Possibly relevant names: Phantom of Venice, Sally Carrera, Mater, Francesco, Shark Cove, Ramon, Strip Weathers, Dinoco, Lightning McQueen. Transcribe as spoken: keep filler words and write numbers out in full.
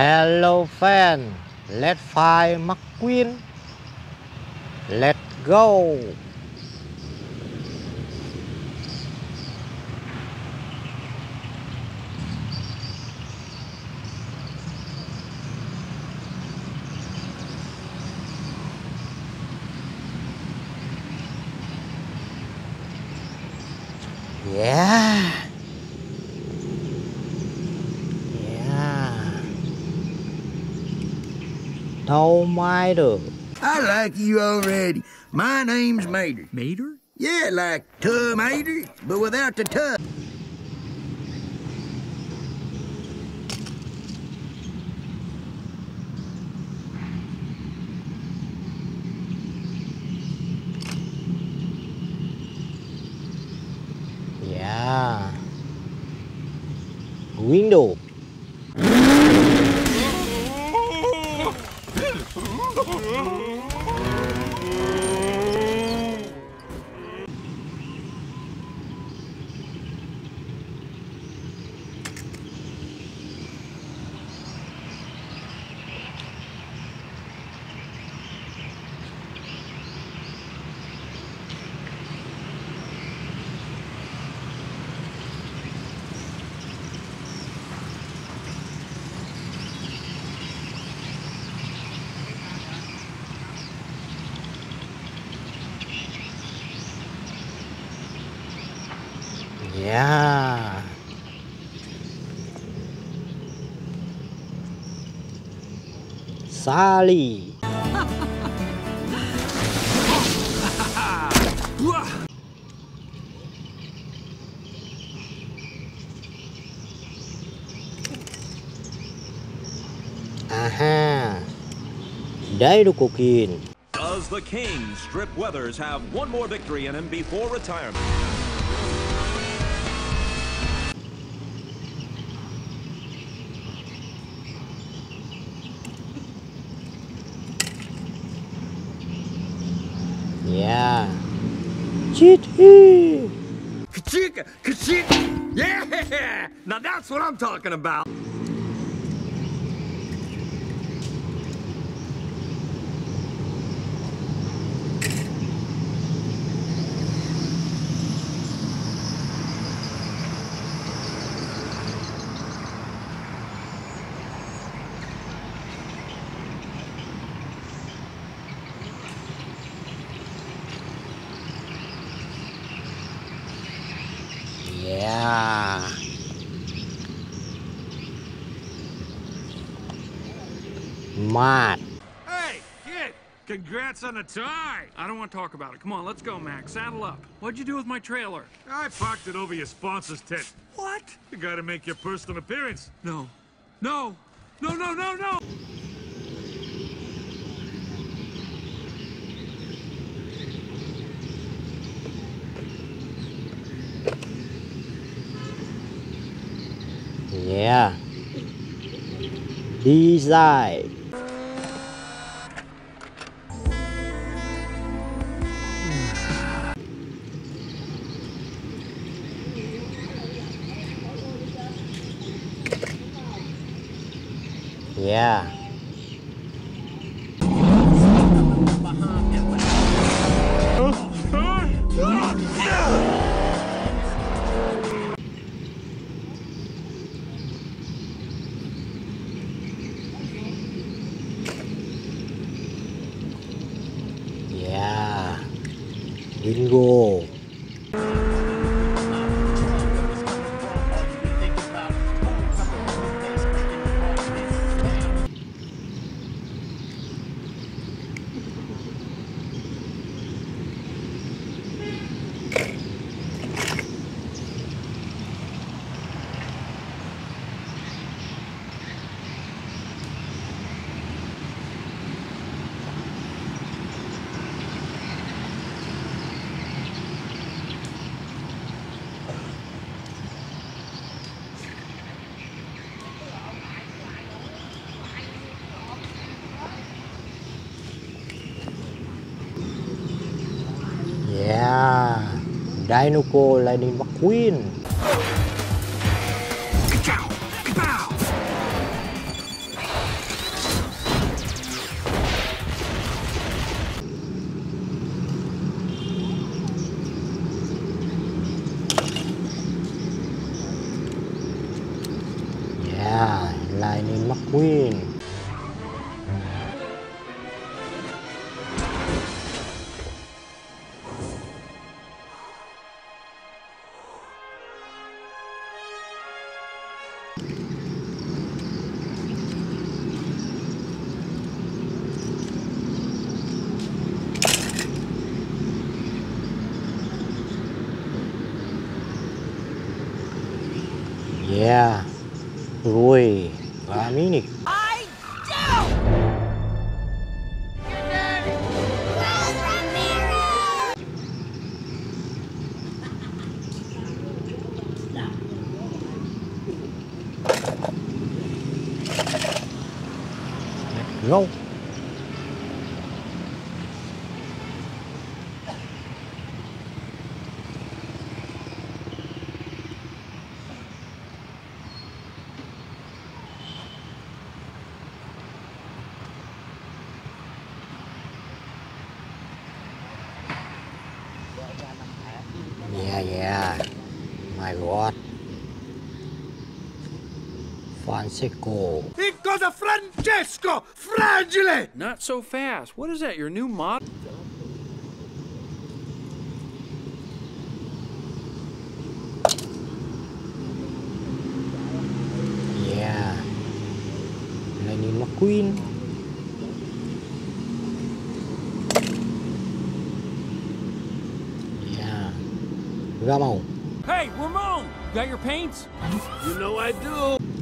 Hello fan, let's find McQueen. Let's go. Yeah. Yeah. No Mater. I like you already. My name's Mater. Mater? Yeah, like tomater, but without the tub. Yeah. Window. Yeah. Sally. Aha. Dinoco King. Does the king, Strip Weathers, have one more victory in him before retirement? Yeah. Chitty. Kachika, kachika. Yeah. Now that's what I'm talking about. Yeah. Matt. Hey, kid! Congrats on the tie! I don't want to talk about it. Come on, let's go, Max. Saddle up. What'd you do with my trailer? I parked it over your sponsor's tent. What? You gotta make your personal appearance. No. No. No, no, no, no! Yeah. Design. Yeah. Bingo. Yeah, Dinoco Lightning McQueen. Ka-chow! Ka-pow! Yeah, Lightning McQueen. Yeah. Woi, kami nih. Go. Yeah, yeah. My God. Francesco. It goes a Francesco! Fragile! Not so fast. What is that, your new model? Yeah. Lightning McQueen. Ramon. Hey, Ramon! Got your paints? You know I do.